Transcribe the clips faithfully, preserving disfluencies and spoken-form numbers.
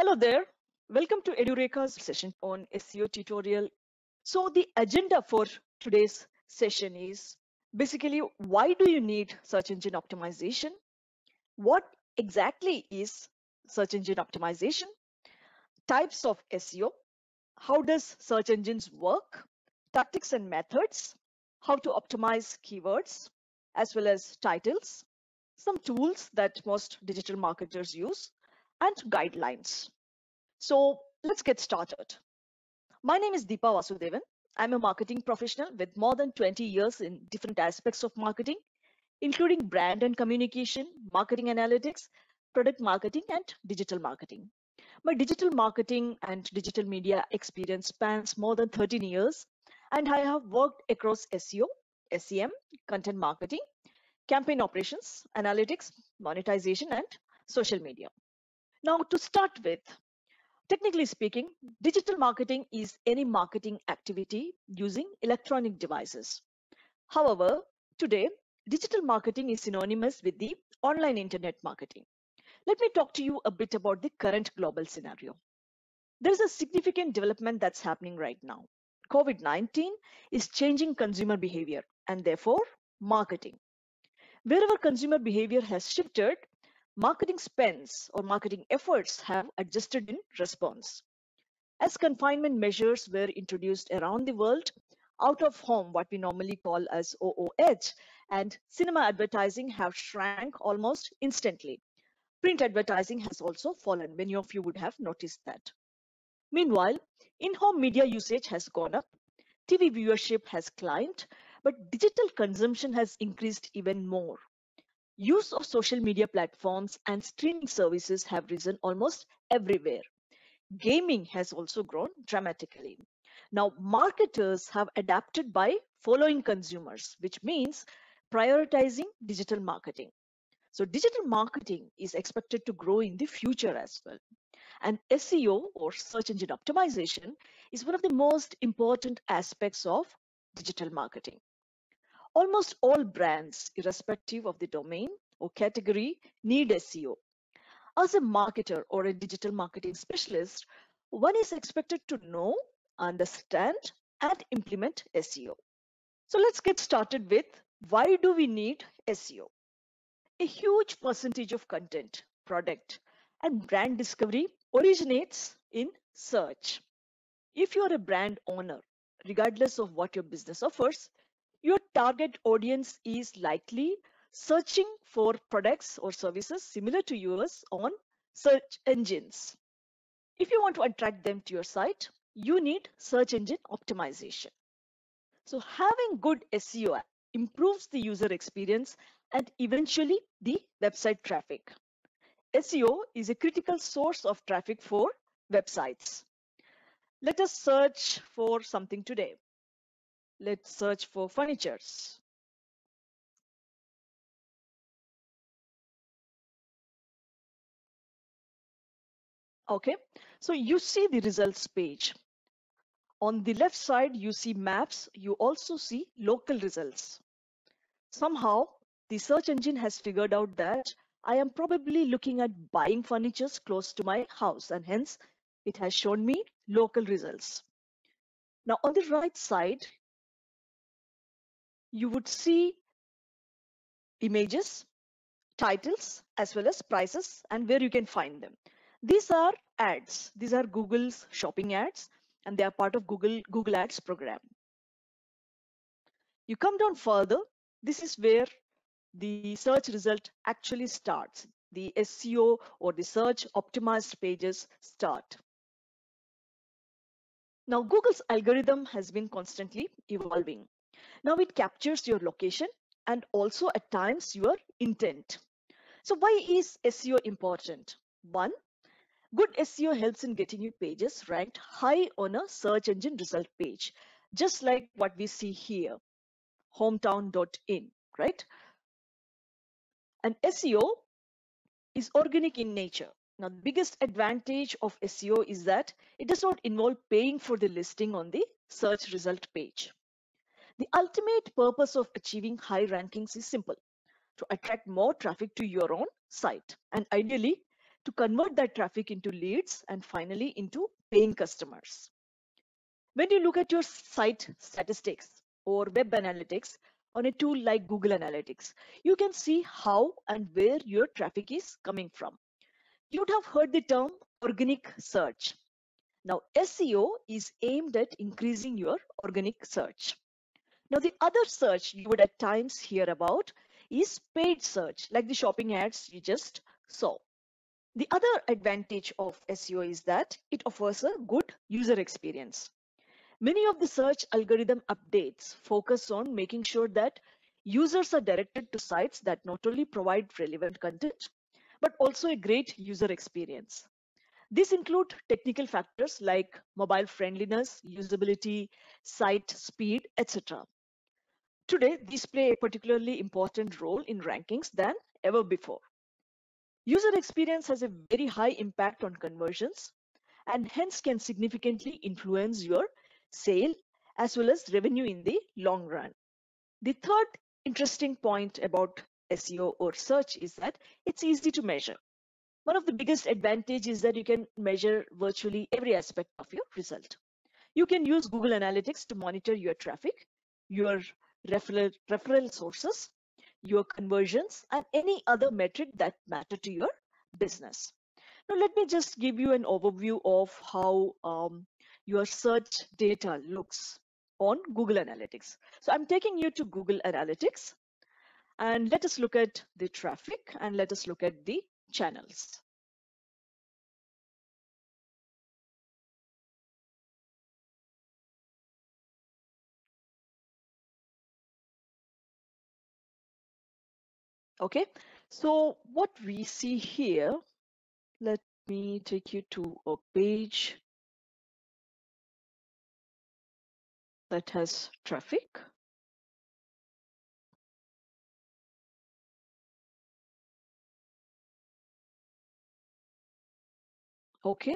Hello there. Welcome to Edureka's session on S E O tutorial. So the agenda for today's session is basically why do you need search engine optimization? What exactly is search engine optimization? Types of S E O. How does search engines work? Tactics and methods. How to optimize keywords as well as titles. Some tools that most digital marketers use and guidelines. So let's get started. My name is Deepa Vasudevan. I'm a marketing professional with more than twenty years in different aspects of marketing, including brand and communication, marketing analytics, product marketing, and digital marketing. My digital marketing and digital media experience spans more than thirteen years, and I have worked across S E O, S E M, content marketing, campaign operations, analytics, monetization, and social media. Now, to start with, technically speaking, digital marketing is any marketing activity using electronic devices. However, today, digital marketing is synonymous with the online internet marketing. Let me talk to you a bit about the current global scenario. There is a significant development that's happening right now. COVID nineteen is changing consumer behavior and therefore marketing. Wherever consumer behavior has shifted, marketing spends or marketing efforts have adjusted in response. As confinement measures were introduced around the world, out of home, what we normally call as O O H, and cinema advertising have shrank almost instantly. Print advertising has also fallen. Many of you would have noticed that. Meanwhile, in-home media usage has gone up, T V viewership has climbed, but digital consumption has increased even more. Use of social media platforms and streaming services have risen almost everywhere. Gaming has also grown dramatically. Now, marketers have adapted by following consumers, which means prioritizing digital marketing. So digital marketing is expected to grow in the future as well. And S E O or search engine optimization is one of the most important aspects of digital marketing. Almost all brands, irrespective of the domain or category, need S E O. As a marketer or a digital marketing specialist, one is expected to know, understand, and implement S E O. So let's get started with why do we need S E O? A huge percentage of content, product, and brand discovery originates in search. If you are a brand owner, regardless of what your business offers, your target audience is likely searching for products or services similar to yours on search engines. If you want to attract them to your site, you need search engine optimization. So having good S E O improves the user experience and eventually the website traffic. S E O is a critical source of traffic for websites. Let us search for something today. Let's search for furnitures. Okay, so you see the results page. On the left side, you see maps. You also see local results. Somehow, the search engine has figured out that I am probably looking at buying furnitures close to my house, and hence it has shown me local results. Now, on the right side, you would see images, titles, as well as prices and where you can find them. These are ads. These are Google's shopping ads, and they are part of Google Google Ads program. You come down further. This is where the search result actually starts. The S E O or the search optimized pages start. Now, Google's algorithm has been constantly evolving. Now it captures your location and also at times your intent. So why is S E O important? One, good S E O helps in getting your pages ranked high on a search engine result page, just like what we see here, hometown dot in, right? And S E O is organic in nature. Now, the biggest advantage of S E O is that it does not involve paying for the listing on the search result page. The ultimate purpose of achieving high rankings is simple: to attract more traffic to your own site and ideally to convert that traffic into leads and finally into paying customers. When you look at your site statistics or web analytics on a tool like Google Analytics, you can see how and where your traffic is coming from. You'd have heard the term organic search. Now, S E O is aimed at increasing your organic search. Now, the other search you would at times hear about is paid search, like the shopping ads you just saw. The other advantage of S E O is that it offers a good user experience. Many of the search algorithm updates focus on making sure that users are directed to sites that not only provide relevant content, but also a great user experience. These include technical factors like mobile friendliness, usability, site speed, et cetera. Today, these play a particularly important role in rankings than ever before. User experience has a very high impact on conversions and hence can significantly influence your sale as well as revenue in the long run. The third interesting point about S E O or search is that it's easy to measure. One of the biggest advantages is that you can measure virtually every aspect of your result. You can use Google Analytics to monitor your traffic, your referral, referral sources, your conversions, and any other metric that matter to your business. Now, let me just give you an overview of how um, your search data looks on Google Analytics. So I'm taking you to Google Analytics. And let us look at the traffic and let us look at the channels. Okay, so what we see here, let me take you to a page that has traffic. Okay,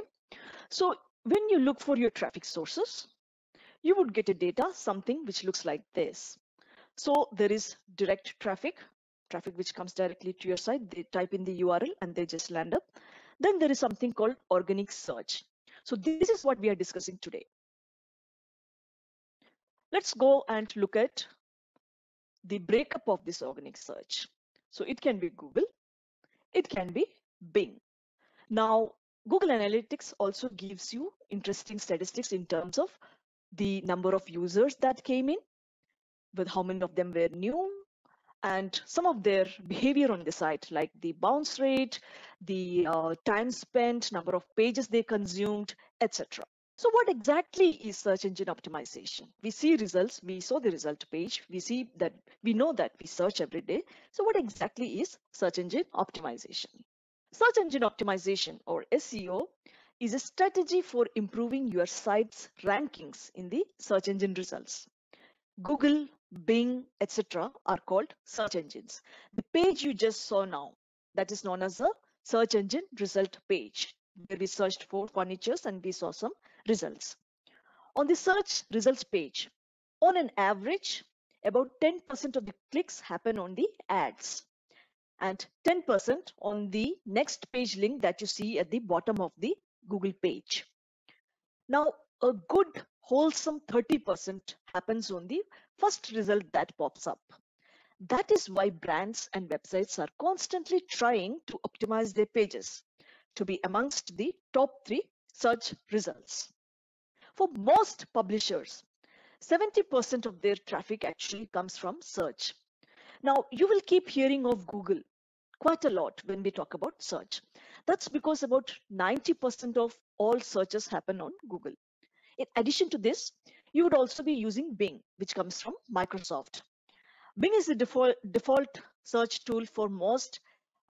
so when you look for your traffic sources, you would get a data, something which looks like this. So there is direct traffic, traffic which comes directly to your site. They type in the U R L and they just land up. Then there is something called organic search. So this is what we are discussing today. Let's go and look at the breakup of this organic search. So it can be Google, it can be Bing. Now, Google Analytics also gives you interesting statistics in terms of the number of users that came in, with how many of them were new, and some of their behavior on the site, like the bounce rate, the uh, time spent, number of pages they consumed, et cetera. So what exactly is search engine optimization? We see results, we saw the result page, we see that, we know that we search every day. So what exactly is search engine optimization? Search engine optimization or S E O is a strategy for improving your site's rankings in the search engine results. Google, Bing, et cetera are called search engines. The page you just saw now, that is known as a search engine result page, where we searched for furnitures and we saw some results. On the search results page, on an average, about ten percent of the clicks happen on the ads, and ten percent on the next page link that you see at the bottom of the Google page. Now, a good wholesome thirty percent happens on the first result that pops up. That is why brands and websites are constantly trying to optimize their pages to be amongst the top three search results. For most publishers, seventy percent of their traffic actually comes from search. Now, you will keep hearing of Google quite a lot when we talk about search. That's because about ninety percent of all searches happen on Google. In addition to this, you would also be using Bing, which comes from Microsoft. Bing is the default, default search tool for most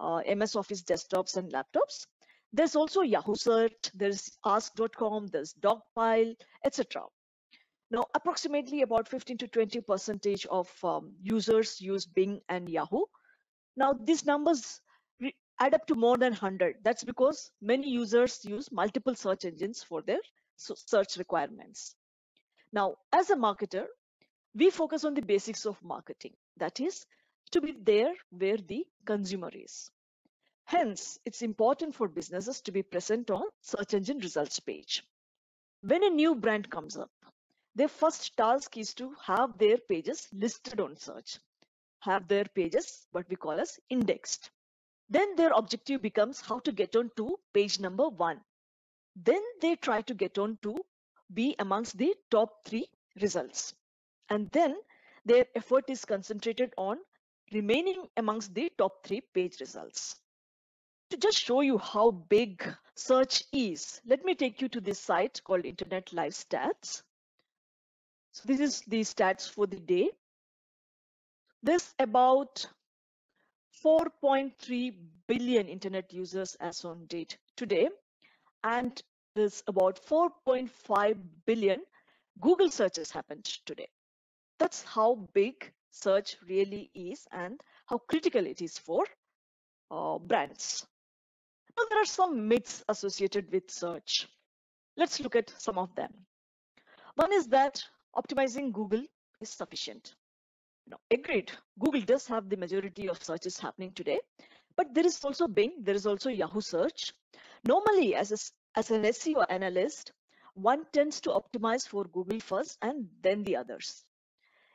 uh, M S Office desktops and laptops. There's also Yahoo Search, there's Ask dot com, there's Dogpile, et cetera. Now, approximately about fifteen to twenty percent of um, users use Bing and Yahoo. Now, these numbers add up to more than one hundred. That's because many users use multiple search engines for their search requirements. Now, as a marketer, we focus on the basics of marketing. That is, to be there where the consumer is. Hence, it's important for businesses to be present on search engine results page. When a new brand comes up, their first task is to have their pages listed on search, have their pages what we call as indexed. Then their objective becomes how to get on to page number one. Then they try to get on to be amongst the top three results. And then their effort is concentrated on remaining amongst the top three page results. To just show you how big search is, let me take you to this site called Internet Live Stats. So this is the stats for the day. There's about four point three billion internet users as on date today, and there's about four point five billion Google searches happened today. That's how big search really is and how critical it is for uh, brands. Now there are some myths associated with search. Let's look at some of them. One is that optimizing Google is sufficient. Now, agreed, Google does have the majority of searches happening today, but there is also Bing, there is also Yahoo search. Normally, as a, as an S E O analyst, one tends to optimize for Google first and then the others.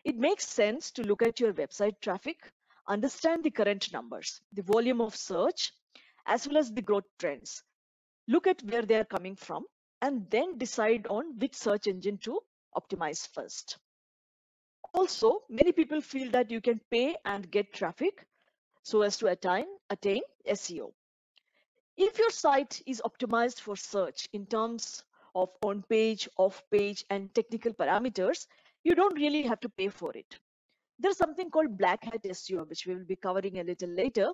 It makes sense to look at your website traffic, understand the current numbers, the volume of search, as well as the growth trends. Look at where they are coming from, and then decide on which search engine to optimize first. Also, many people feel that you can pay and get traffic so as to attain, attain S E O. If your site is optimized for search in terms of on-page, off-page, and technical parameters, you don't really have to pay for it. There's something called black hat S E O, which we will be covering a little later,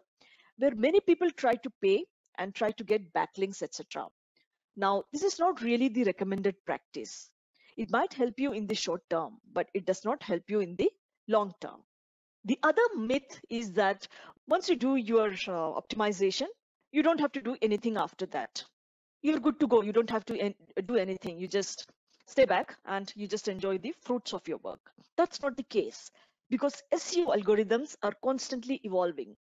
where many people try to pay and try to get backlinks, et cetera. Now, this is not really the recommended practice. It might help you in the short term, but it does not help you in the long term. The other myth is that once you do your uh, optimization, you don't have to do anything after that. You're good to go. You don't have to do anything. You just stay back and you just enjoy the fruits of your work. That's not the case, because S E O algorithms are constantly evolving.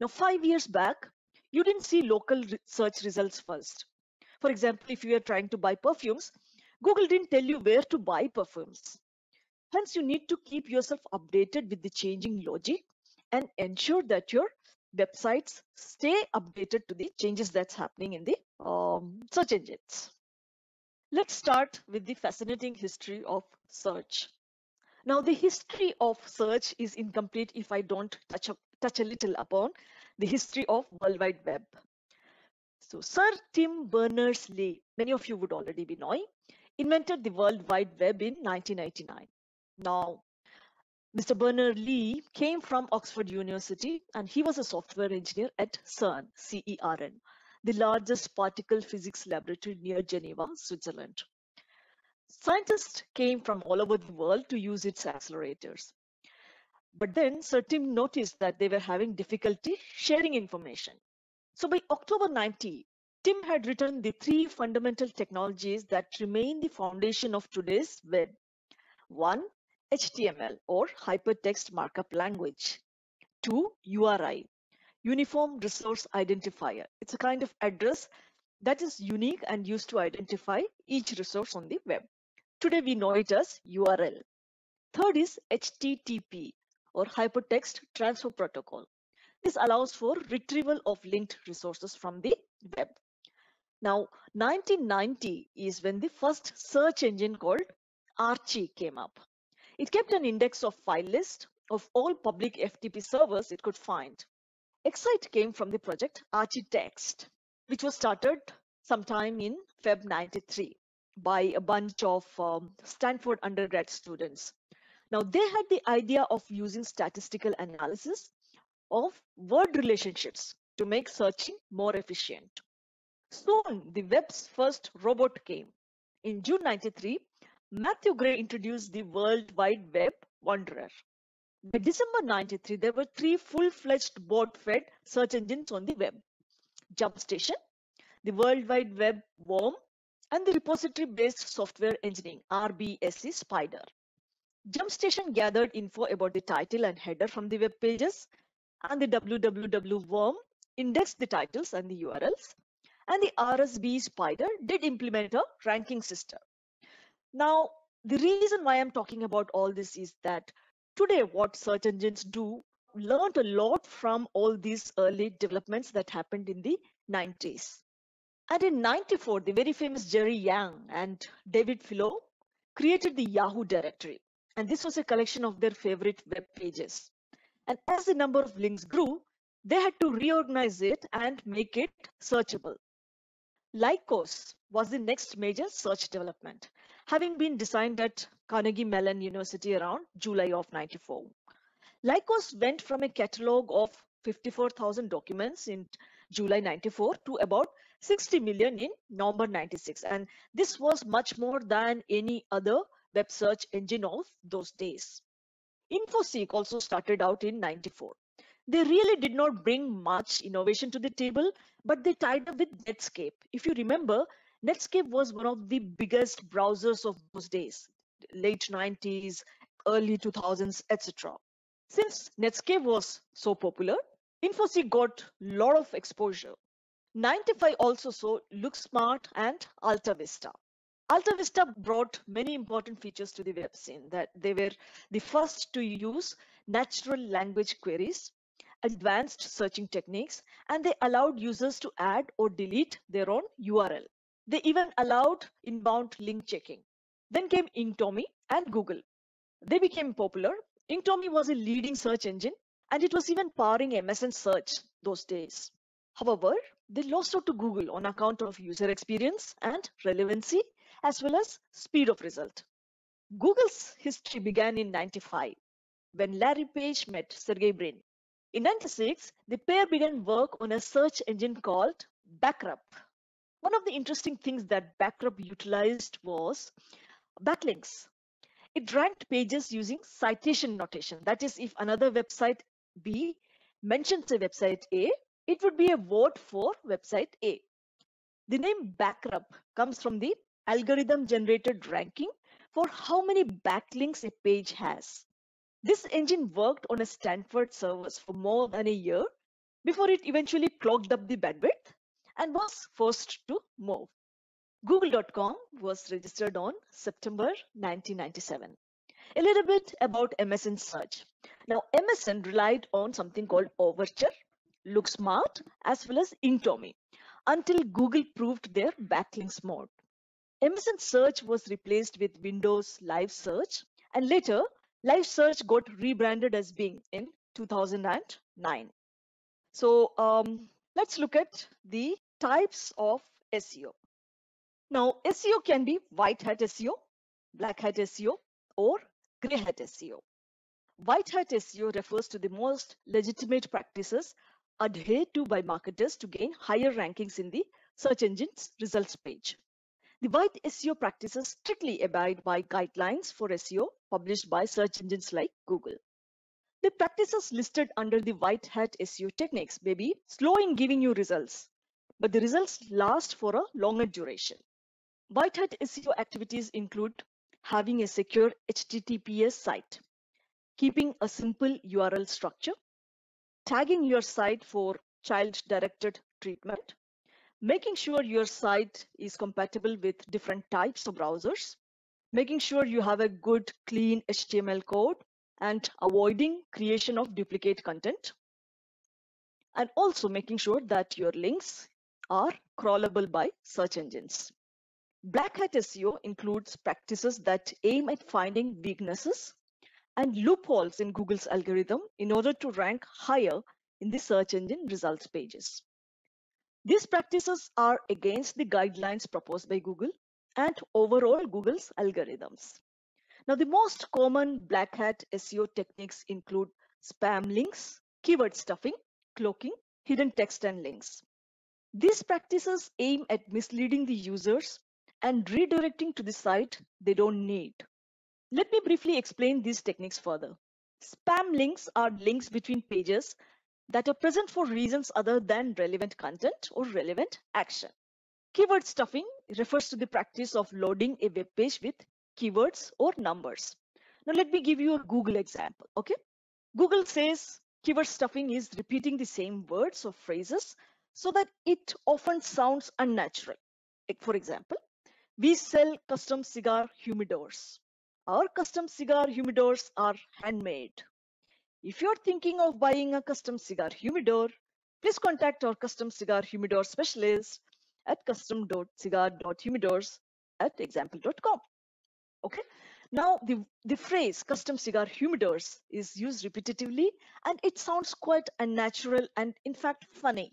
Now, five years back, you didn't see local search results first. For example, if you are trying to buy perfumes, Google didn't tell you where to buy perfumes. Hence, you need to keep yourself updated with the changing logic and ensure that your websites stay updated to the changes that's happening in the um, search engines. Let's start with the fascinating history of search. Now, the history of search is incomplete if I don't touch up, touch a little upon the history of World Wide Web. So, Sir Tim Berners-Lee, many of you would already be knowing, invented the World Wide Web in nineteen eighty-nine. Now, Mister Berners-Lee came from Oxford University and he was a software engineer at CERN, C E R N, the largest particle physics laboratory near Geneva, Switzerland. Scientists came from all over the world to use its accelerators. But then Sir Tim noticed that they were having difficulty sharing information. So by October ninety, Tim had written the three fundamental technologies that remain the foundation of today's web. One, H T M L or Hypertext Markup Language. Two, U R I, Uniform Resource Identifier. It's a kind of address that is unique and used to identify each resource on the web. Today we know it as U R L. Third is H T T P or Hypertext Transfer Protocol. This allows for retrieval of linked resources from the web. Now, nineteen ninety is when the first search engine called Archie came up. It kept an index of file list of all public F T P servers it could find. Excite came from the project Architext, which was started sometime in February ninety-three by a bunch of um, Stanford undergrad students. Now, they had the idea of using statistical analysis of word relationships to make searching more efficient. Soon, the web's first robot came. In June ninety-three, Matthew Gray introduced the World Wide Web Wanderer. By December ninety-three, there were three full-fledged board-fed search engines on the web: JumpStation, the World Wide Web Worm, and the repository-based software engineering, R B S Spider. JumpStation gathered info about the title and header from the web pages, and the W W W worm indexed the titles and the U R Ls, and the R B S Spider did implement a ranking system. Now, the reason why I'm talking about all this is that today what search engines do learned a lot from all these early developments that happened in the nineties. And in ninety-four, the very famous Jerry Yang and David Filo created the Yahoo directory. And this was a collection of their favorite web pages. And as the number of links grew, they had to reorganize it and make it searchable. Lycos was the next major search development, having been designed at Carnegie Mellon University around July of ninety-four. Lycos went from a catalog of fifty-four thousand documents in July ninety-four to about sixty million in November ninety-six. And this was much more than any other web search engine of those days. Infoseek also started out in ninety-four. They really did not bring much innovation to the table, but they tied up with Netscape. If you remember, Netscape was one of the biggest browsers of those days, late nineties, early two thousands, et cetera. Since Netscape was so popular, Infoseek got a lot of exposure. ninety-five also saw LookSmart and AltaVista. AltaVista brought many important features to the web scene, that they were the first to use natural language queries, advanced searching techniques, and they allowed users to add or delete their own U R L. They even allowed inbound link checking. Then came Inktomi and Google. They became popular. Inktomi was a leading search engine, and it was even powering M S N search those days. However, they lost out to Google on account of user experience and relevancy, as well as speed of result. Google's history began in ninety-five, when Larry Page met Sergey Brin. In ninety-six, the pair began work on a search engine called Backrub. One of the interesting things that Backrub utilized was backlinks. It ranked pages using citation notation. That is, if another website B mentions a website A, it would be a vote for website A. The name Backrub comes from the algorithm generated ranking for how many backlinks a page has. This engine worked on a Stanford servers for more than a year before it eventually clogged up the bandwidth and was forced to move. Google dot com was registered on September nineteen ninety-seven. A little bit about M S N search. Now, M S N relied on something called Overture, LookSmart, as well as Inktomi, until Google proved their backlinks mode. M S N search was replaced with Windows Live Search, and later Live Search got rebranded as Bing in two thousand nine. So um, let's look at the types of S E O. Now, S E O can be white hat S E O, black hat S E O, or grey hat S E O. White hat S E O refers to the most legitimate practices adhered to by marketers to gain higher rankings in the search engine's results page. The white S E O practices strictly abide by guidelines for S E O published by search engines like Google. The practices listed under the white hat S E O techniques may be slow in giving you results, but the results last for a longer duration. White hat S E O activities include having a secure H T T P S site, keeping a simple U R L structure, tagging your site for child-directed treatment, making sure your site is compatible with different types of browsers, making sure you have a good, clean H T M L code, and avoiding creation of duplicate content, and also making sure that your links are crawlable by search engines. Black hat S E O includes practices that aim at finding weaknesses and loopholes in Google's algorithm in order to rank higher in the search engine results pages. These practices are against the guidelines proposed by Google and overall Google's algorithms. Now, the most common black hat S E O techniques include spam links, keyword stuffing, cloaking, hidden text and links. These practices aim at misleading the users and redirecting to the site they don't need. Let me briefly explain these techniques further. Spam links are links between pages that are present for reasons other than relevant content or relevant action. Keyword stuffing refers to the practice of loading a web page with keywords or numbers. Now, let me give you a Google example, okay? Google says Keyword stuffing is repeating the same words or phrases so that it often sounds unnatural. Like for example, we sell custom cigar humidors. Our custom cigar humidors are handmade. If you're thinking of buying a custom cigar humidor, please contact our custom cigar humidor specialist at custom dot cigar dot humidors at example dot com. Okay. Now the, the phrase custom cigar humidors is used repetitively and it sounds quite unnatural and in fact funny.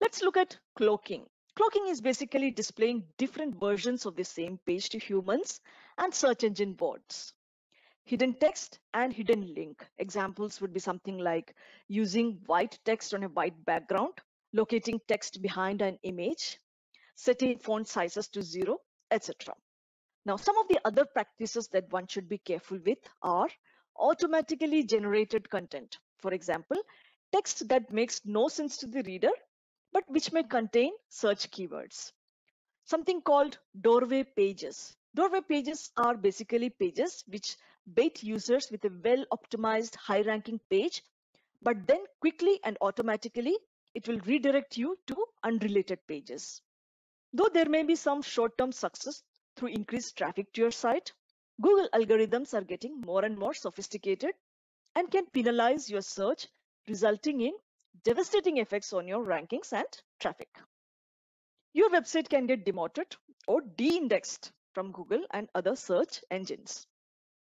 Let's look at cloaking. Cloaking is basically displaying different versions of the same page to humans and search engine bots. Hidden text and hidden link. Examples would be something like using white text on a white background, locating text behind an image, setting font sizes to zero, et cetera. Now, some of the other practices that one should be careful with are automatically generated content. For example, text that makes no sense to the reader, but which may contain search keywords. Something called doorway pages. Doorway pages are basically pages which bait users with a well-optimized high-ranking page, but then quickly and automatically, it will redirect you to unrelated pages. Though there may be some short-term success through increased traffic to your site, Google algorithms are getting more and more sophisticated and can penalize your search, resulting in devastating effects on your rankings and traffic. Your website can get demoted or de-indexed from Google and other search engines.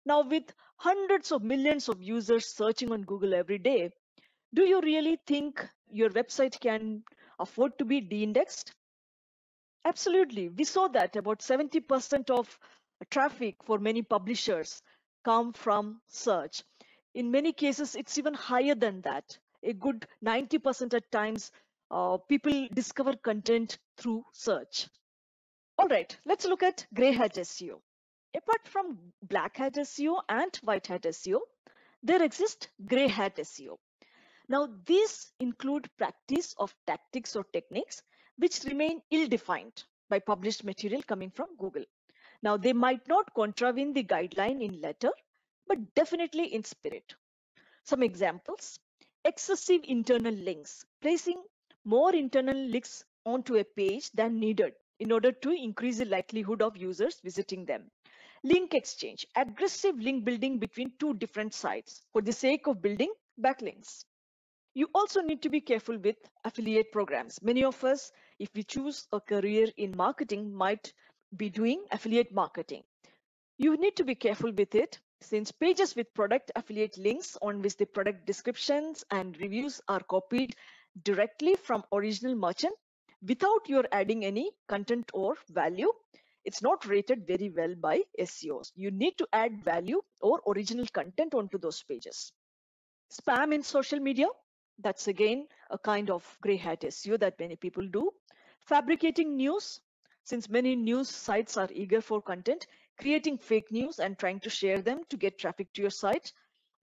Now, with hundreds of millions of users searching on Google every day, do you really think your website can afford to be de-indexed? Absolutely. We saw that about seventy percent of traffic for many publishers come from search. In many cases, it's even higher than that. A good ninety percent at times, uh, people discover content through search. All right, let's look at grey hat S E O. Apart from black hat S E O and white hat S E O, there exists grey hat S E O. Now, these include practice of tactics or techniques which remain ill-defined by published material coming from Google. Now, they might not contravene the guideline in letter, but definitely in spirit. Some examples: excessive internal links, placing more internal links onto a page than needed in order to increase the likelihood of users visiting them. Link exchange, aggressive link building between two different sites for the sake of building backlinks. You also need to be careful with affiliate programs. Many of us, if we choose a career in marketing, might be doing affiliate marketing. You need to be careful with it, since pages with product affiliate links on which the product descriptions and reviews are copied directly from original merchant without your adding any content or value, it's not rated very well by S E Os. You need to add value or original content onto those pages. Spam in social media, that's again a kind of grey hat S E O that many people do. Fabricating news, since many news sites are eager for content, creating fake news and trying to share them to get traffic to your site,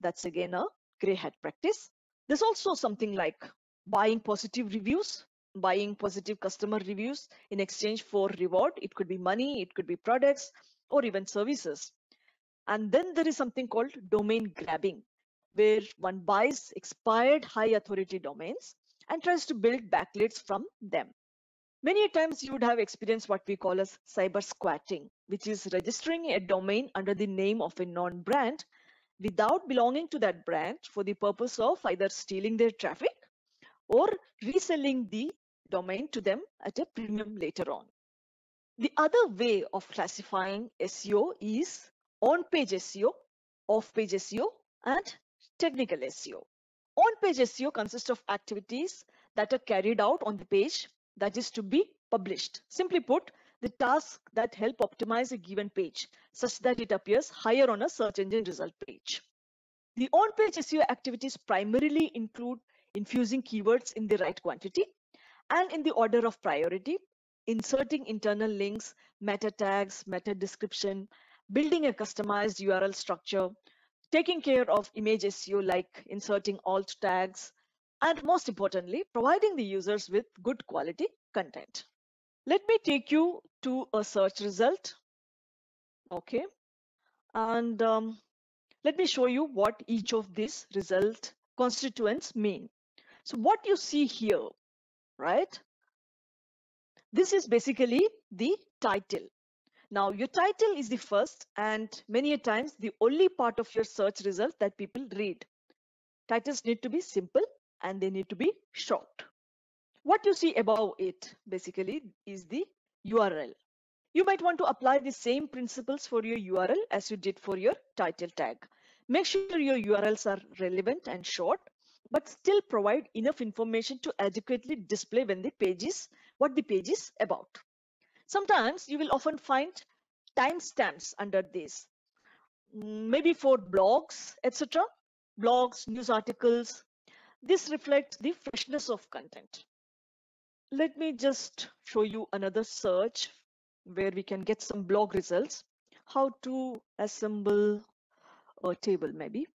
that's again a grey hat practice. There's also something like buying positive reviews, buying positive customer reviews in exchange for reward. It could be money, it could be products, or even services. And then there is something called domain grabbing, where one buys expired high authority domains and tries to build backlinks from them. Many times you would have experienced what we call as cyber squatting, which is registering a domain under the name of a non-brand without belonging to that brand for the purpose of either stealing their traffic or reselling the domain to them at a premium later on. The other way of classifying S E O is on-page S E O, off-page S E O, and technical S E O. On-page S E O consists of activities that are carried out on the page that is to be published. Simply put, the tasks that help optimize a given page such that it appears higher on a search engine result page. The on-page S E O activities primarily include infusing keywords in the right quantity and in the order of priority, inserting internal links, meta tags, meta description, building a customized U R L structure, taking care of image S E O like inserting alt tags, and most importantly, providing the users with good quality content. Let me take you to a search result. Okay. And um, let me show you what each of these result constituents mean. So what you see here, right? This is basically the title. Now your title is the first and many a times the only part of your search results that people read. Titles need to be simple and they need to be short. What you see above it basically is the U R L. You might want to apply the same principles for your U R L as you did for your title tag. Make sure your U R Ls are relevant and short, but still provide enough information to adequately display when the page is, what the page is about. Sometimes you will often find timestamps under this, maybe for blogs, et cetera. Blogs, news articles. This reflects the freshness of content. Let me just show you another search where we can get some blog results. How to assemble a table, maybe.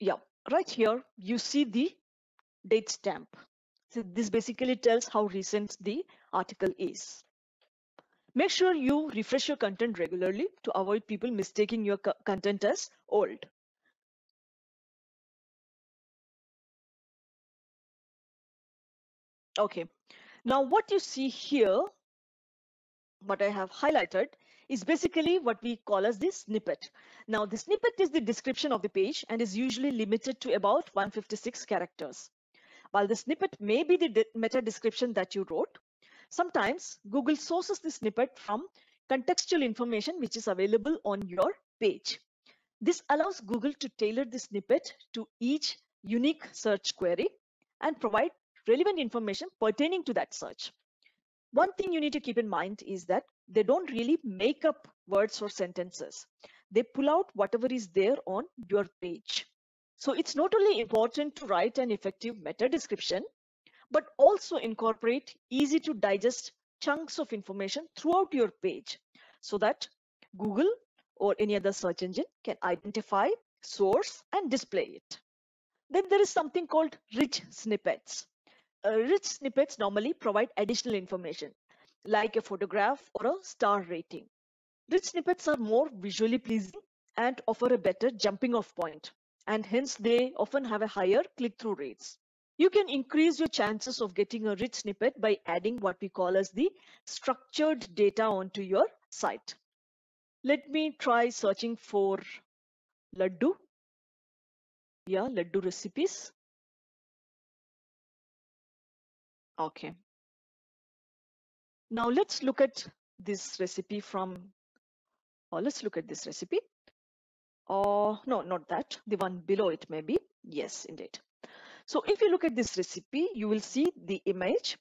Yeah, right here you see the date stamp. So this basically tells how recent the article is. Make sure you refresh your content regularly to avoid people mistaking your co- content as old. Okay, now what you see here, what I have highlighted, is basically what we call as the snippet. Now the snippet is the description of the page and is usually limited to about one hundred fifty-six characters. While the snippet may be the de- meta description that you wrote, sometimes Google sources the snippet from contextual information which is available on your page. This allows Google to tailor the snippet to each unique search query and provide relevant information pertaining to that search. One thing you need to keep in mind is that they don't really make up words or sentences. They pull out whatever is there on your page. So it's not only important to write an effective meta description, but also incorporate easy to digest chunks of information throughout your page so that Google or any other search engine can identify, source, and display it. Then there is something called rich snippets. Uh, rich snippets normally provide additional information like a photograph or a star rating. Rich snippets are more visually pleasing and offer a better jumping off point, and hence they often have a higher click-through rates. You can increase your chances of getting a rich snippet by adding what we call as the structured data onto your site. Let me try searching for laddu. Yeah, laddu recipes. Okay. Now let's look at this recipe from, or let's look at this recipe. Oh, no, not that. The one below it maybe. Yes, indeed. So if you look at this recipe, you will see the image.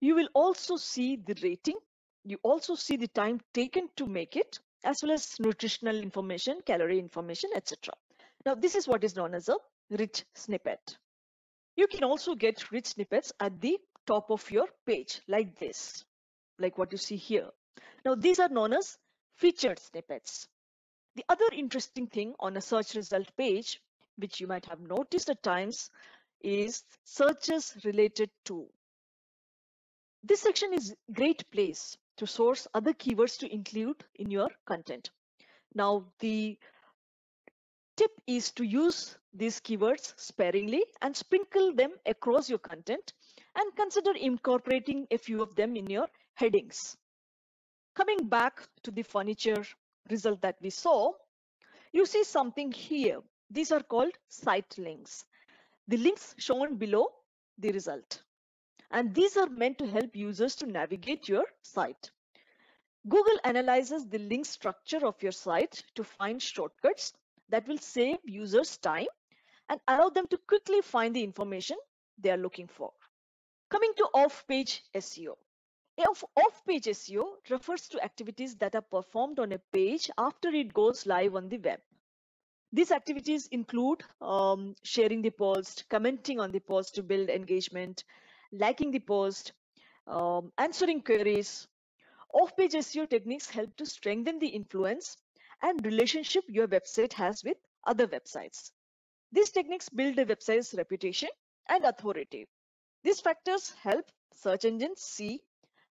You will also see the rating. You also see the time taken to make it, as well as nutritional information, calorie information, et cetera. Now, this is what is known as a rich snippet. You can also get rich snippets at the top of your page like this, like what you see here. Now, these are known as featured snippets. The other interesting thing on a search result page, which you might have noticed at times, is searches related to. This section is a great place to source other keywords to include in your content. Now, the tip is to use these keywords sparingly and sprinkle them across your content, and consider incorporating a few of them in your headings. Coming back to the furniture result that we saw, you see something here. These are called site links. The links shown below the result. And these are meant to help users to navigate your site. Google analyzes the link structure of your site to find shortcuts that will save users time and allow them to quickly find the information they are looking for. Coming to off-page S E O. Off-page S E O refers to activities that are performed on a page after it goes live on the web. These activities include um, sharing the post, commenting on the post to build engagement, liking the post, um, answering queries. Off-page S E O techniques help to strengthen the influence and relationship your website has with other websites. These techniques build a website's reputation and authority. These factors help search engines see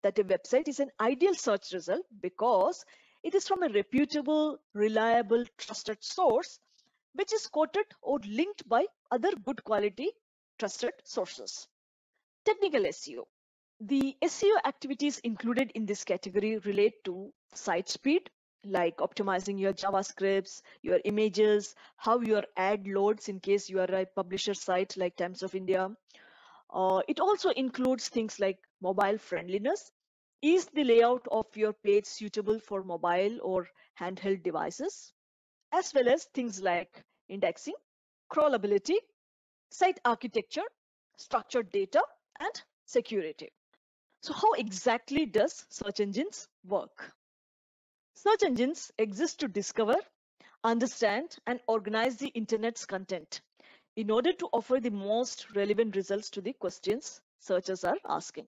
that a website is an ideal search result because It is from a reputable, reliable, trusted source, which is quoted or linked by other good quality trusted sources. Technical S E O. The S E O activities included in this category relate to site speed, like optimizing your JavaScripts, your images, how your ad loads in case you are a publisher site like Times of India. Uh, it also includes things like mobile friendliness. Is the layout of your page suitable for mobile or handheld devices? As well as things like indexing, crawlability, site architecture, structured data, and security. So how exactly does search engines work? Search engines exist to discover, understand, and organize the internet's content in order to offer the most relevant results to the questions searchers are asking.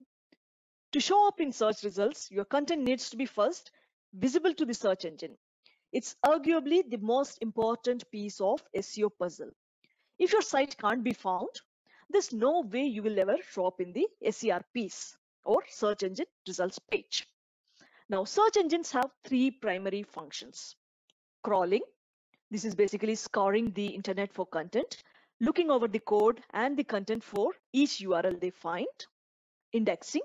To show up in search results, your content needs to be first visible to the search engine. It's arguably the most important piece of S E O puzzle. If your site can't be found, there's no way you will ever show up in the S E R piece or search engine results page. Now, search engines have three primary functions. Crawling. This is basically scouring the internet for content, looking over the code and the content for each U R L they find. Indexing.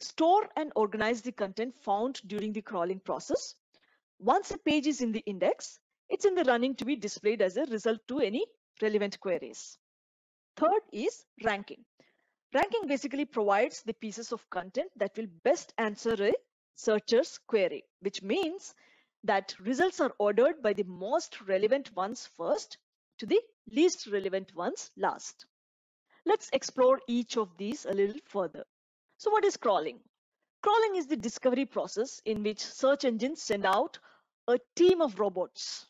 Store and organize the content found during the crawling process. Once a page is in the index, it's in the running to be displayed as a result to any relevant queries. Third is ranking. Ranking basically provides the pieces of content that will best answer a searcher's query, which means that results are ordered by the most relevant ones first to the least relevant ones last. Let's explore each of these a little further. So what is crawling? Crawling is the discovery process in which search engines send out a team of robots,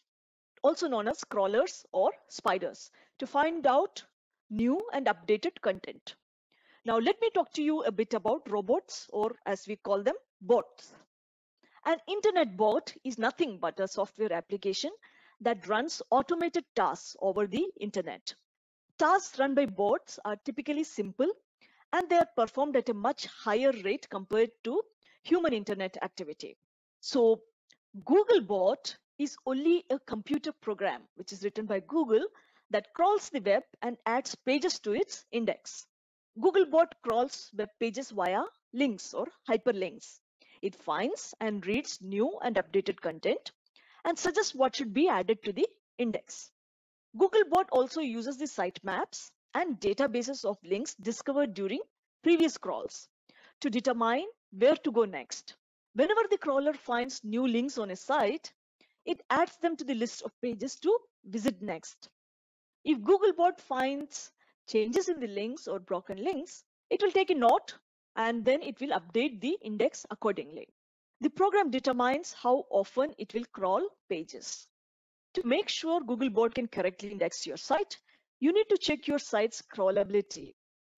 also known as crawlers or spiders, to find out new and updated content. Now, let me talk to you a bit about robots, or as we call them, bots. An internet bot is nothing but a software application that runs automated tasks over the internet. Tasks run by bots are typically simple, and they are performed at a much higher rate compared to human internet activity. So Googlebot is only a computer program, which is written by Google, that crawls the web and adds pages to its index. Googlebot crawls web pages via links or hyperlinks. It finds and reads new and updated content and suggests what should be added to the index. Googlebot also uses the sitemaps and databases of links discovered during previous crawls to determine where to go next. Whenever the crawler finds new links on a site, it adds them to the list of pages to visit next. If Googlebot finds changes in the links or broken links, it will take a note and then it will update the index accordingly. The program determines how often it will crawl pages. To make sure Googlebot can correctly index your site, you need to check your site's crawlability.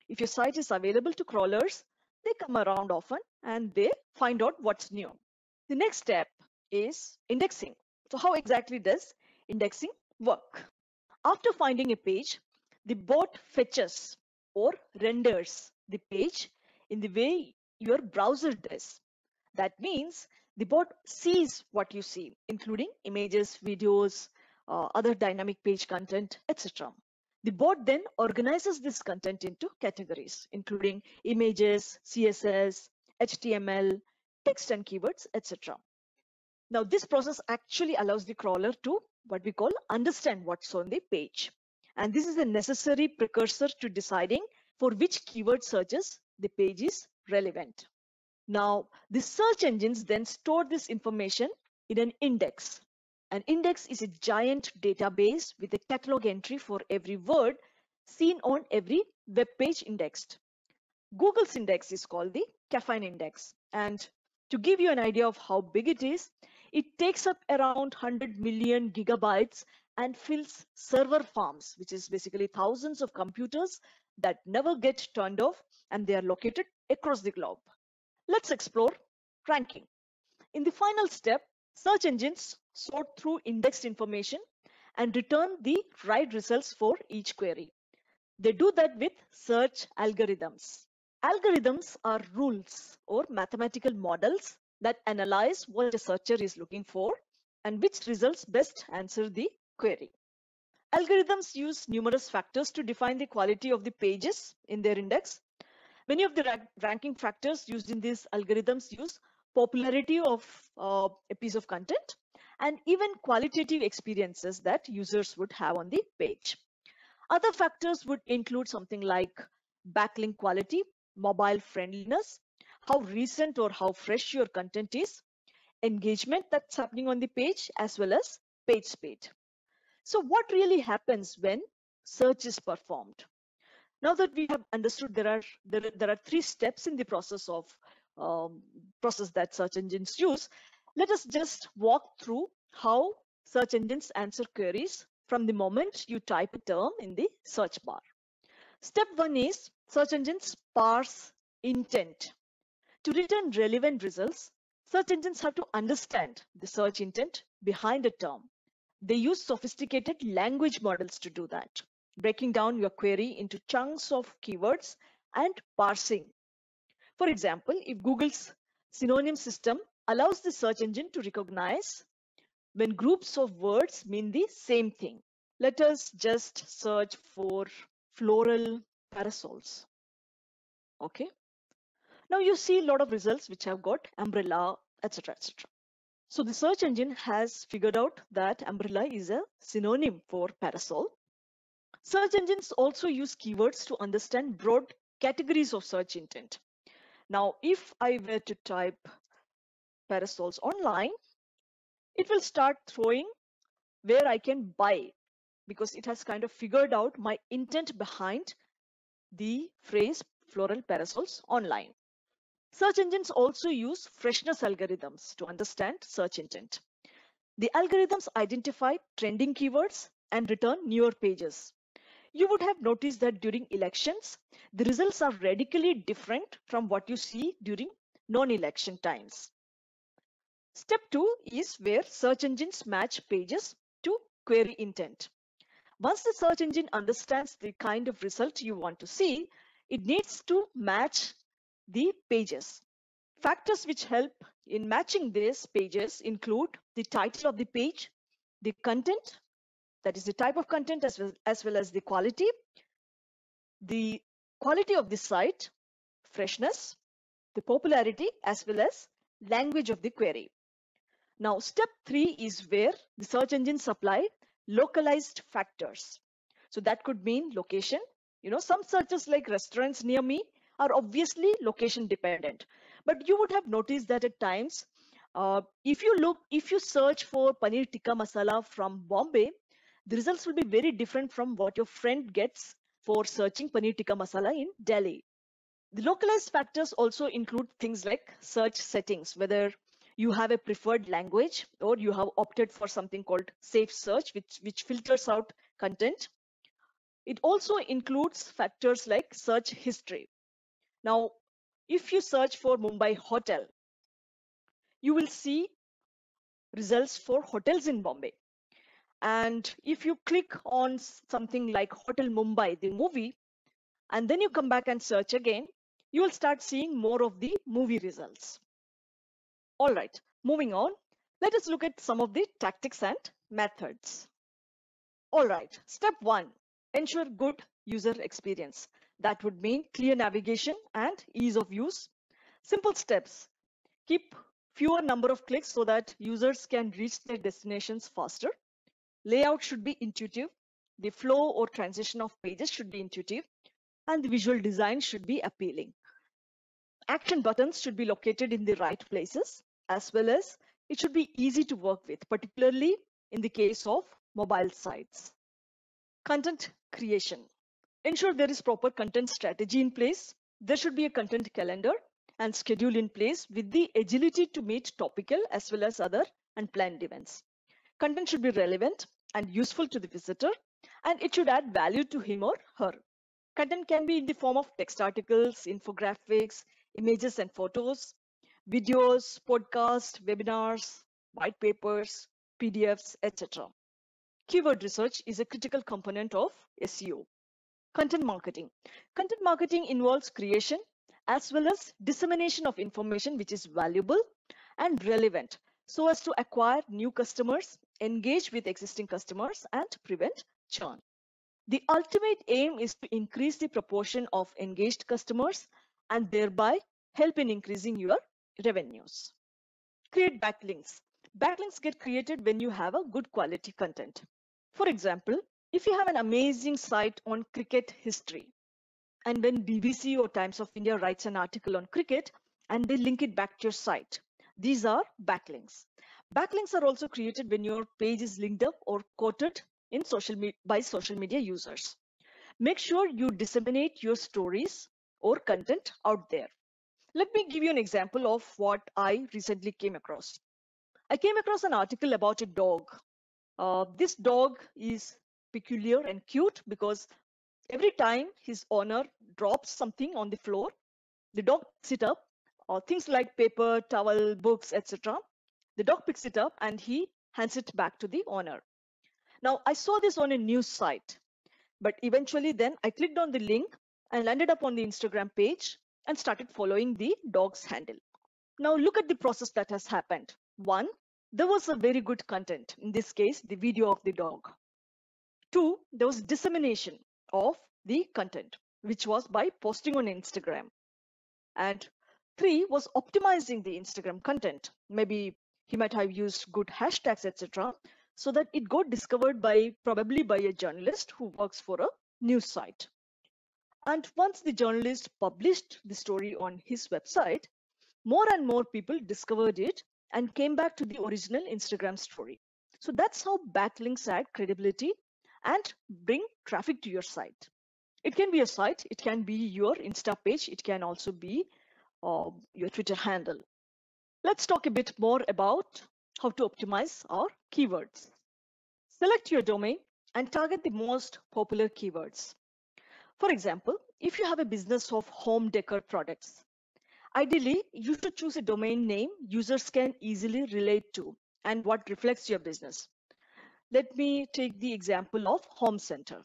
If your site is available to crawlers, they come around often and they find out what's new. The next step is indexing. So how exactly does indexing work? After finding a page, the bot fetches or renders the page in the way your browser does. That means the bot sees what you see, including images, videos, uh, other dynamic page content, et cetera. The bot then organizes this content into categories, including images, C S S, H T M L, text and keywords, et cetera. Now, this process actually allows the crawler to what we call understand what's on the page. And this is a necessary precursor to deciding for which keyword searches the page is relevant. Now, the search engines then store this information in an index. An index is a giant database with a catalog entry for every word seen on every web page indexed. Google's index is called the Caffeine Index. And to give you an idea of how big it is, it takes up around one hundred million gigabytes and fills server farms, which is basically thousands of computers that never get turned off, and they are located across the globe. Let's explore ranking. In the final step, search engines sort through indexed information and return the right results for each query. They do that with search algorithms. Algorithms are rules or mathematical models that analyze what the searcher is looking for and which results best answer the query. Algorithms use numerous factors to define the quality of the pages in their index. Many of the ra ranking factors used in these algorithms use popularity of uh, a piece of content and even qualitative experiences that users would have on the page. Other factors would include something like backlink quality, mobile friendliness, how recent or how fresh your content is, engagement that's happening on the page, as well as page speed. So what really happens when search is performed? Now that we have understood there are there, there are three steps in the process of um, process that search engines use, let us just walk through how search engines answer queries from the moment you type a term in the search bar. Step one is search engines parse intent. To return relevant results, search engines have to understand the search intent behind a term. They use sophisticated language models to do that, breaking down your query into chunks of keywords and parsing. For example, if Google's synonym system allows the search engine to recognize when groups of words mean the same thing. Let us just search for floral parasols. Okay. Now you see a lot of results which have got umbrella, et cetera, et cetera. So the search engine has figured out that umbrella is a synonym for parasol. Search engines also use keywords to understand broad categories of search intent. Now, if I were to type parasols online, it will start throwing where I can buy, because it has kind of figured out my intent behind the phrase floral parasols online. Search engines also use freshness algorithms to understand search intent. The algorithms identify trending keywords and return newer pages. You would have noticed that during elections, the results are radically different from what you see during non-election times. Step two is where search engines match pages to query intent. Once the search engine understands the kind of result you want to see, it needs to match the pages. Factors which help in matching these pages include the title of the page, the content, that is the type of content as well as, well as the quality, the quality of the site, freshness, the popularity, as well as language of the query. Now, step three is where the search engines supply localized factors. So that could mean location. You know, some searches like restaurants near me are obviously location dependent, but you would have noticed that at times, uh, if you look, if you search for paneer tikka masala from Bombay, the results will be very different from what your friend gets for searching paneer tikka masala in Delhi. The localized factors also include things like search settings, whether you have a preferred language or you have opted for something called safe search, which which filters out content. It also includes factors like search history. Now, if you search for Mumbai hotel, you will see results for hotels in Bombay. And if you click on something like Hotel Mumbai, the movie, and then you come back and search again, you will start seeing more of the movie results. All right, moving on. Let us look at some of the tactics and methods. All right, step one. Ensure good user experience. That would mean clear navigation and ease of use. Simple steps. Keep fewer number of clicks so that users can reach their destinations faster. Layout should be intuitive. The flow or transition of pages should be intuitive, and the visual design should be appealing. Action buttons should be located in the right places, as well as it should be easy to work with, particularly in the case of mobile sites. Content creation. Ensure there is proper content strategy in place. There should be a content calendar and schedule in place with the agility to meet topical as well as other unplanned events. Content should be relevant and useful to the visitor, and it should add value to him or her. Content can be in the form of text articles, infographics, images and photos, videos, podcasts, webinars, white papers, P D Fs, et cetera. Keyword research is a critical component of S E O. Content marketing. Content marketing involves creation as well as dissemination of information which is valuable and relevant so as to acquire new customers, engage with existing customers, and prevent churn. The ultimate aim is to increase the proportion of engaged customers and thereby help in increasing your revenues. Create backlinks. Backlinks get created when you have a good quality content. For example, if you have an amazing site on cricket history, and when B B C or Times of India writes an article on cricket and they link it back to your site, these are backlinks. Backlinks are also created when your page is linked up or quoted in social me- by social media users. Make sure you disseminate your stories or content out there. Let me give you an example of what I recently came across. I came across an article about a dog. Uh, this dog is peculiar and cute because every time his owner drops something on the floor, the dog picks it up, or things like paper, towel, books, et cetera. The dog picks it up and he hands it back to the owner. Now, I saw this on a news site, but eventually then I clicked on the link and landed up on the Instagram page and started following the dog's handle. Now, look at the process that has happened. One, there was a very good content, in this case, the video of the dog. Two, there was dissemination of the content, which was by posting on Instagram. And three was optimizing the Instagram content. Maybe he might have used good hashtags, et cetera, so that it got discovered by probably by a journalist who works for a news site. And once the journalist published the story on his website, more and more people discovered it and came back to the original Instagram story. So that's how backlinks add credibility and bring traffic to your site. It can be a site, it can be your Insta page, it can also be uh, your Twitter handle. Let's talk a bit more about how to optimize our keywords. Select your domain and target the most popular keywords. For example, if you have a business of home decor products, ideally, you should choose a domain name users can easily relate to and what reflects your business. Let me take the example of Home Center.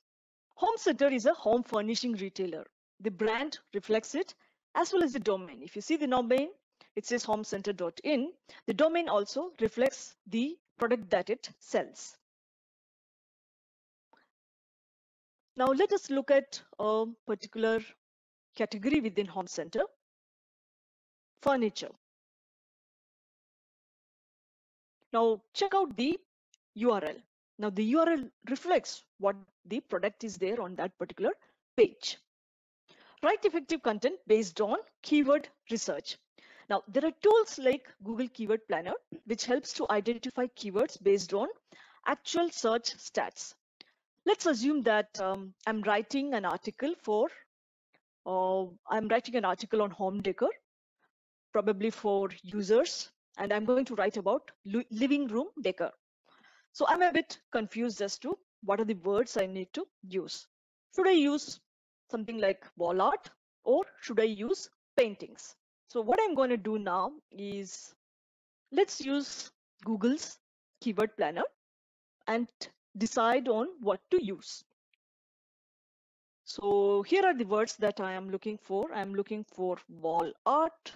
Home Center is a home furnishing retailer. The brand reflects it as well as the domain. If you see the domain, it says home center dot in. The domain also reflects the product that it sells. Now let us look at a particular category within Home Center, furniture. Now check out the U R L. Now the U R L reflects what the product is there on that particular page. Write effective content based on keyword research. Now there are tools like Google Keyword Planner, which helps to identify keywords based on actual search stats. Let's assume that um, I'm writing an article for, uh, I'm writing an article on home decor, probably for users, and I'm going to write about living room decor. So I'm a bit confused as to what are the words I need to use. Should I use something like wall art or should I use paintings? So what I'm going to do now is let's use Google's Keyword Planner and decide on what to use. So here are the words that I am looking for. I'm looking for wall art.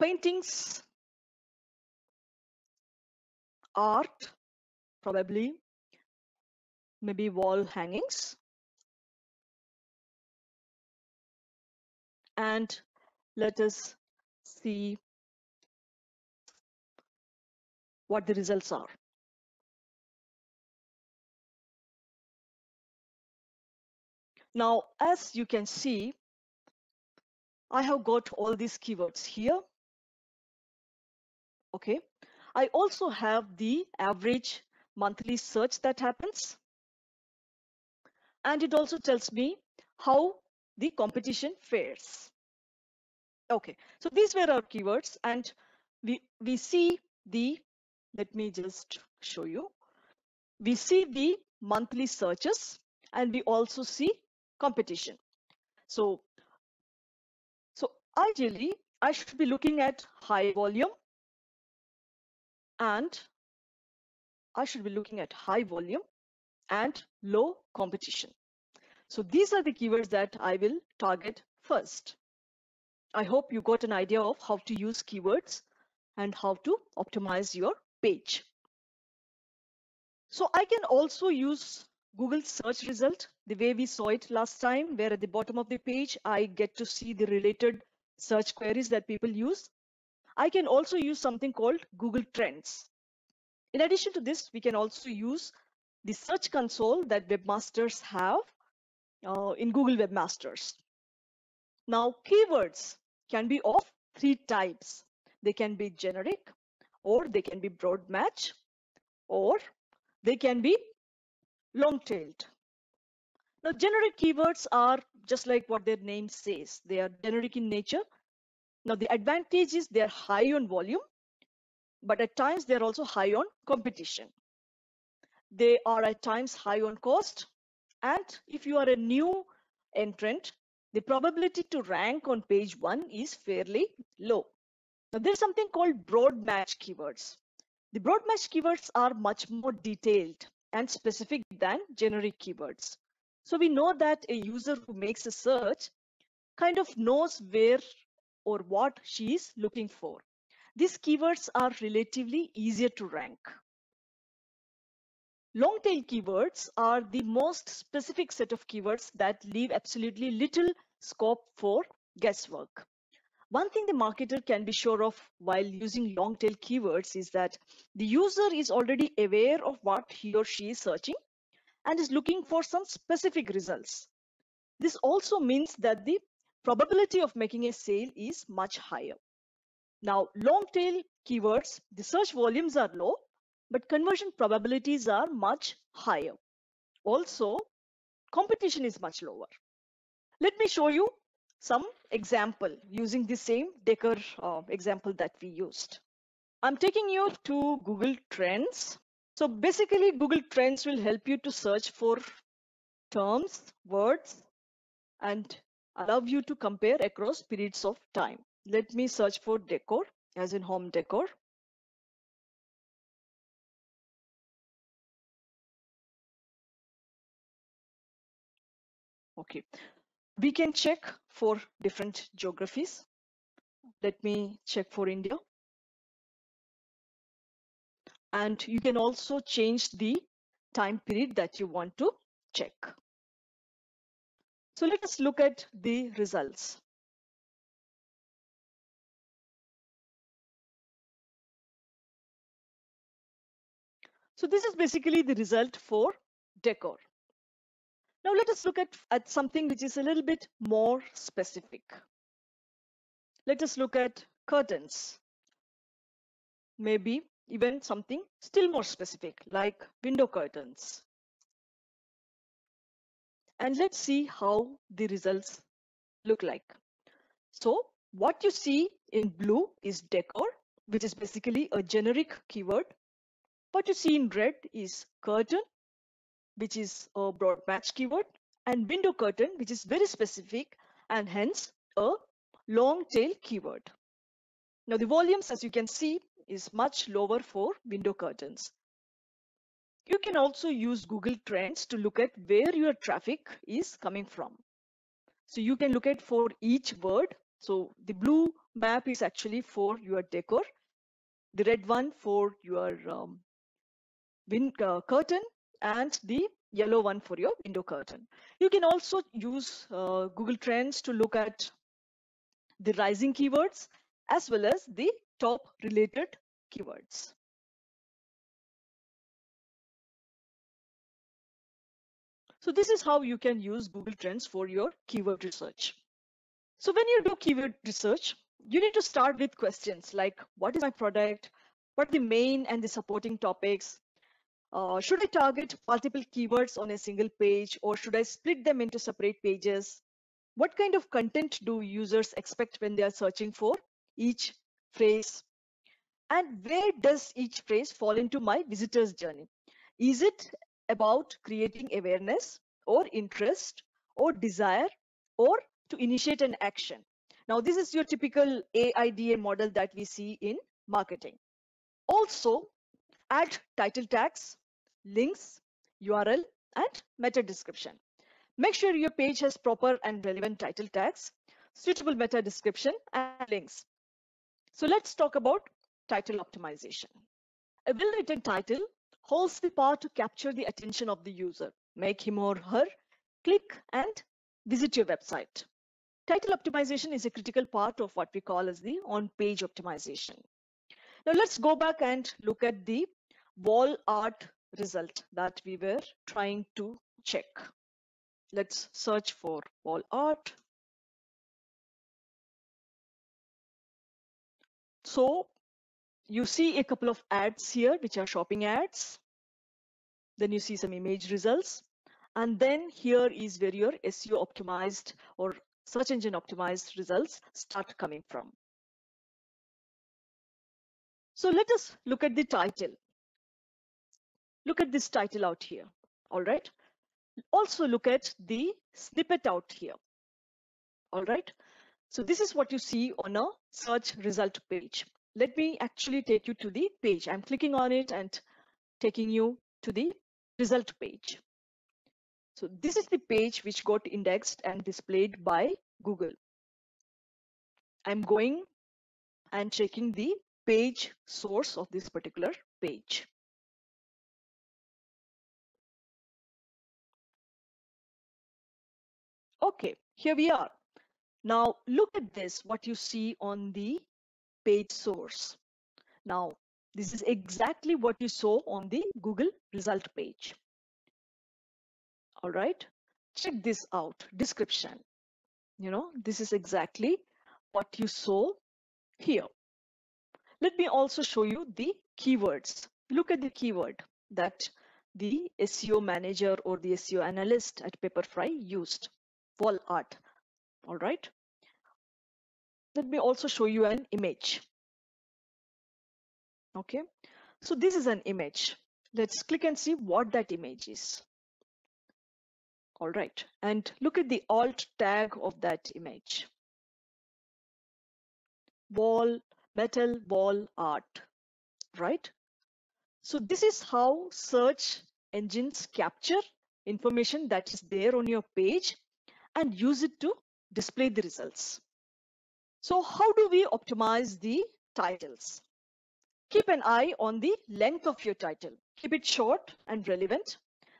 Paintings, art, probably, maybe wall hangings. And let us see what the results are. Now, as you can see, I have got all these keywords here. Okay, I also have the average monthly search that happens. And it also tells me how the competition fares. Okay, so these were our keywords and we, we see the, let me just show you. We see the monthly searches and we also see competition. So, so ideally, I should be looking at high volume and I should be looking at high volume and low competition. So these are the keywords that I will target first. I hope you got an idea of how to use keywords and how to optimize your page. So I can also use Google search result the way we saw it last time, where at the bottom of the page I get to see the related search queries that people use. I can also use something called Google Trends. In addition to this, we can also use the search console that webmasters have uh, in Google Webmasters. Now, keywords can be of three types. They can be generic, or they can be broad match, or they can be long-tailed. Now, generic keywords are just like what their name says. They are generic in nature. Now, the advantage is they are high on volume, but at times they are also high on competition. They are at times high on cost, and if you are a new entrant, the probability to rank on page one is fairly low. Now, there's something called broad match keywords. The broad match keywords are much more detailed and specific than generic keywords. So we know that a user who makes a search kind of knows where or what she is looking for. These keywords are relatively easier to rank. Long tail keywords are the most specific set of keywords that leave absolutely little scope for guesswork. One thing the marketer can be sure of while using long tail keywords is that the user is already aware of what he or she is searching and is looking for some specific results. This also means that the probability of making a sale is much higher. Now, long tail keywords, the search volumes are low, but conversion probabilities are much higher. Also, competition is much lower. Let me show you some example using the same Decker uh, example that we used. I'm taking you to Google Trends. So basically, Google Trends will help you to search for terms, words, and allow you to compare across periods of time. Let me search for decor, as in home decor. Okay, we can check for different geographies. Let me check for India. And you can also change the time period that you want to check. So let us look at the results. So this is basically the result for decor. Now let us look at, at something which is a little bit more specific. Let us look at curtains. Maybe even something still more specific, like window curtains. And let's see how the results look like. So what you see in blue is decor, which is basically a generic keyword. What you see in red is curtain, which is a broad match keyword, and window curtain, which is very specific and hence a long tail keyword. Now the volumes, as you can see, is much lower for window curtains. You can also use Google Trends to look at where your traffic is coming from. So you can look at for each word. So the blue map is actually for your decor, the red one for your um, wind, uh, curtain, and the yellow one for your window curtain. You can also use uh, Google Trends to look at the rising keywords as well as the top related keywords. So this is how you can use Google Trends for your keyword research. So when you do keyword research, you need to start with questions like, what is my product? What are the main and the supporting topics? Uh, should I target multiple keywords on a single page, or should I split them into separate pages? What kind of content do users expect when they are searching for each phrase? And where does each phrase fall into my visitor's journey? Is it about creating awareness or interest or desire or to initiate an action? Now, this is your typical A I D A model that we see in marketing. Also add title tags, links, U R L, and meta description. Make sure your page has proper and relevant title tags, suitable meta description, and links. So let's talk about title optimization. A well-written title holds the power to capture the attention of the user, make him or her click and visit your website. Title optimization is a critical part of what we call as the on-page optimization. Now let's go back and look at the wall art result that we were trying to check. Let's search for wall art. So you see a couple of ads here, which are shopping ads. Then you see some image results. And then here is where your S E O optimized or search engine optimized results start coming from. So let us look at the title. Look at this title out here. All right. Also look at the snippet out here. All right. So this is what you see on a search result page. Let me actually take you to the page. I'm clicking on it and taking you to the result page. So this is the page which got indexed and displayed by Google. I'm going and checking the page source of this particular page. Okay, here we are. Now look at this, what you see on the page source. Now, this is exactly what you saw on the Google result page. All right, check this out, description. You know, this is exactly what you saw here. Let me also show you the keywords. Look at the keyword that the S E O manager or the S E O analyst at Pepperfry used, wall art. All right. Let me also show you an image. Okay, so this is an image. Let's click and see what that image is. All right, and look at the alt tag of that image. Wall, metal wall art, right? So this is how search engines capture information that is there on your page and use it to display the results. So how do we optimize the titles? Keep an eye on the length of your title. Keep it short and relevant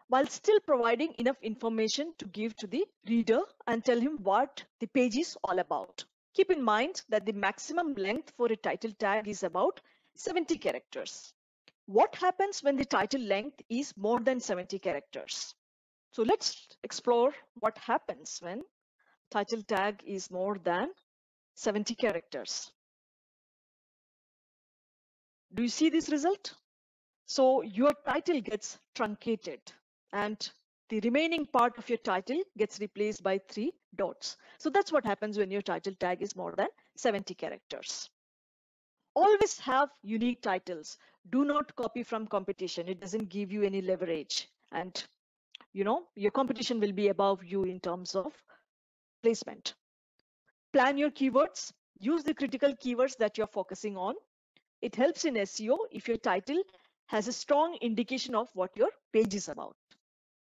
while still providing enough information to give to the reader and tell him what the page is all about. Keep in mind that the maximum length for a title tag is about seventy characters. What happens when the title length is more than seventy characters? So let's explore what happens when title tag is more than seventy characters. Do you see this result? So your title gets truncated and the remaining part of your title gets replaced by three dots. So that's what happens when your title tag is more than seventy characters. Always have unique titles. Do not copy from competition. It doesn't give you any leverage. And you know, your competition will be above you in terms of placement. Plan your keywords. Use the critical keywords that you're focusing on. It helps in S E O if your title has a strong indication of what your page is about.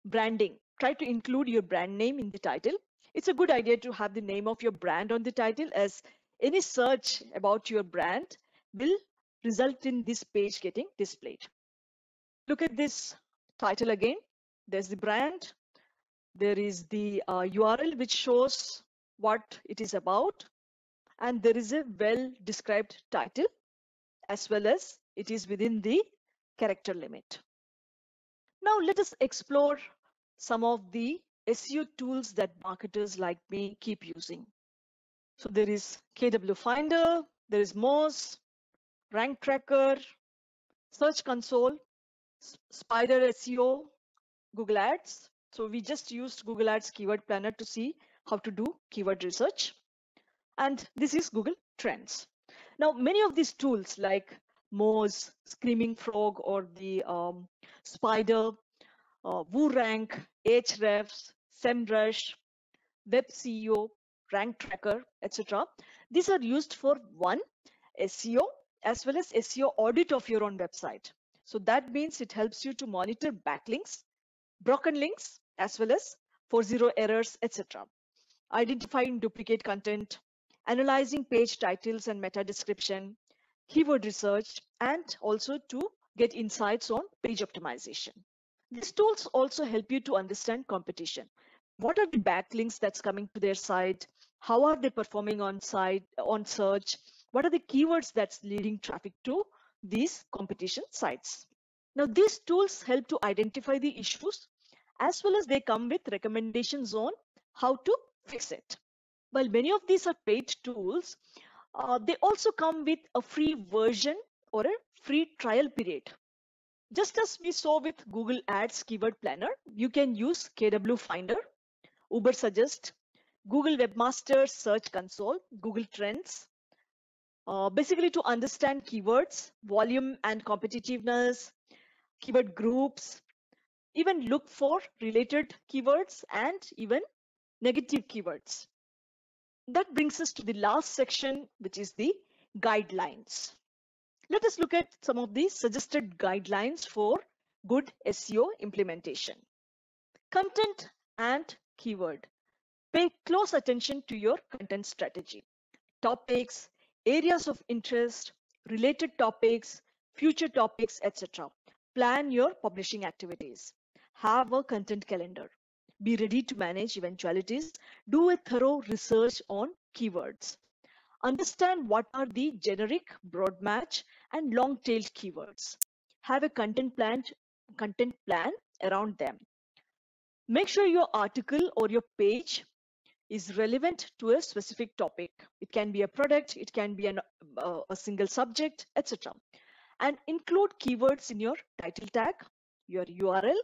Branding. Try to include your brand name in the title. It's a good idea to have the name of your brand on the title, as any search about your brand will result in this page getting displayed. Look at this title again. There's the brand. There is the uh, U R L which shows what it is about, and there is a well-described title as well as it is within the character limit. Now let us explore some of the S E O tools that marketers like me keep using. So there is K W Finder, there is Moz, Rank Tracker, Search Console, Spider S E O, Google Ads. So we just used Google Ads Keyword Planner to see how to do keyword research. And this is Google Trends. Now, many of these tools like Moz, Screaming Frog, or the um, Spider, uh, WooRank, Ahrefs, SEMrush, Web S E O, Rank Tracker, et cetera. These are used for one, S E O as well as S E O audit of your own website. So that means it helps you to monitor backlinks, broken links, as well as four zero errors, et cetera. Identifying duplicate content, analyzing page titles and meta description, keyword research, and also to get insights on page optimization. These tools also help you to understand competition. What are the backlinks that's coming to their site? How are they performing on site, on search? What are the keywords that's leading traffic to these competition sites? Now, these tools help to identify the issues, as well as they come with recommendations on how to fix it. While many of these are paid tools, uh, they also come with a free version or a free trial period. Just as we saw with Google Ads Keyword Planner, you can use K W Finder, Uber Suggest, Google Webmaster Search Console, Google Trends, uh, basically to understand keywords, volume and competitiveness, keyword groups, even look for related keywords and even negative keywords. That brings us to the last section, which is the guidelines. Let us look at some of the suggested guidelines for good S E O implementation. Content and keyword. Pay close attention to your content strategy. Topics, areas of interest, related topics, future topics, et cetera. Plan your publishing activities. Have a content calendar. Be ready to manage eventualities. Do a thorough research on keywords. Understand what are the generic, broad match, and long-tailed keywords. Have a content plan, content plan around them. Make sure your article or your page is relevant to a specific topic. It can be a product, it can be an, uh, a single subject, et cetera. And include keywords in your title tag, your U R L,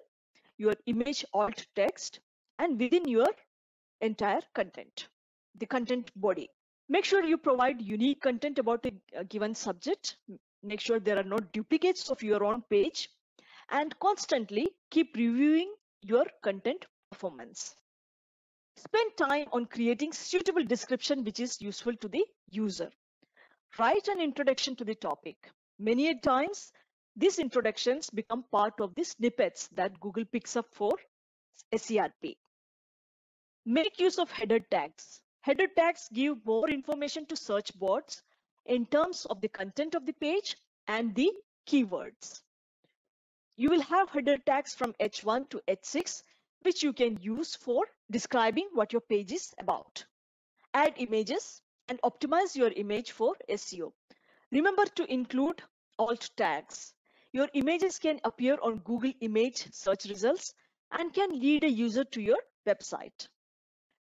your image alt text, and within your entire content, the content body. Make sure you provide unique content about a given subject. Make sure there are no duplicates of your own page, and constantly keep reviewing your content performance. Spend time on creating suitable description which is useful to the user. Write an introduction to the topic. Many a times, these introductions become part of the snippets that Google picks up for S E R P. Make use of header tags. Header tags give more information to search bots in terms of the content of the page and the keywords. You will have header tags from H one to H six, which you can use for describing what your page is about. Add images and optimize your image for S E O. Remember to include alt tags. Your images can appear on Google image search results and can lead a user to your website.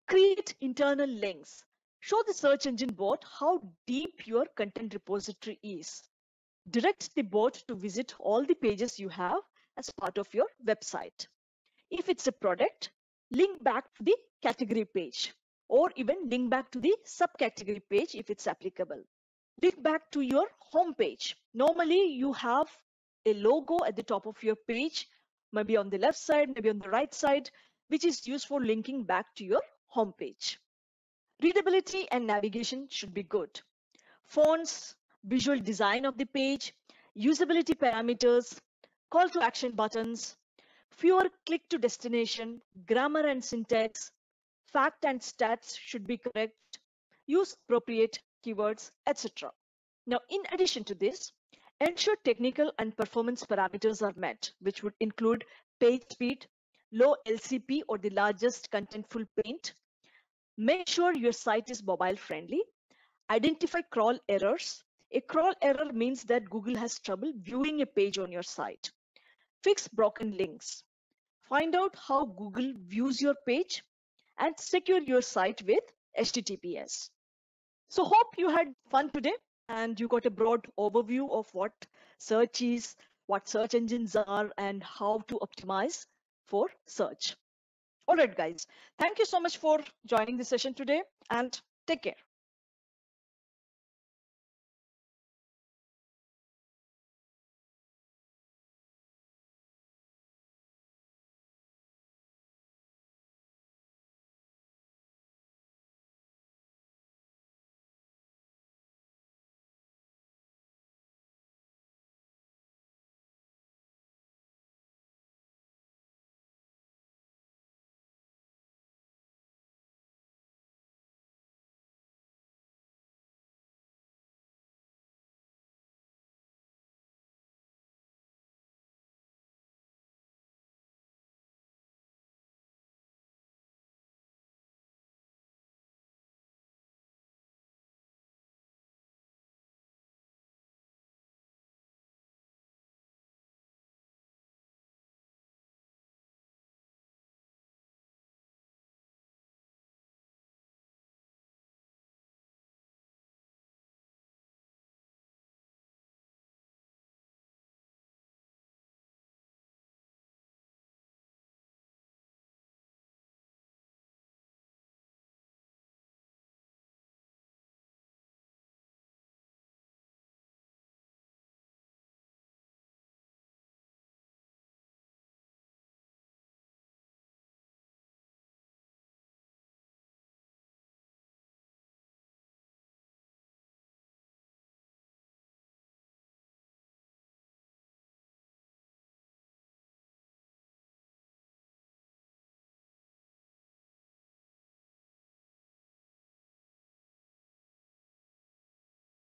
Create internal links. Show the search engine bot how deep your content repository is. Direct the bot to visit all the pages you have as part of your website. If it's a product, link back to the category page, or even link back to the subcategory page if it's applicable. Link back to your home page. Normally, you have a logo at the top of your page, maybe on the left side, maybe on the right side, which is used for linking back to your homepage. Readability and navigation should be good. Fonts, visual design of the page, usability parameters, call to action buttons, fewer click to destination, grammar and syntax, fact and stats should be correct, use appropriate keywords, et cetera. Now, in addition to this, ensure technical and performance parameters are met, which would include page speed, low L C P or the largest contentful paint. Make sure your site is mobile friendly. Identify crawl errors. A crawl error means that Google has trouble viewing a page on your site. Fix broken links. Find out how Google views your page and secure your site with H T T P S. So hope you had fun today and you got a broad overview of what search is, what search engines are, and how to optimize for search. All right, guys, thank you so much for joining the session today, and take care.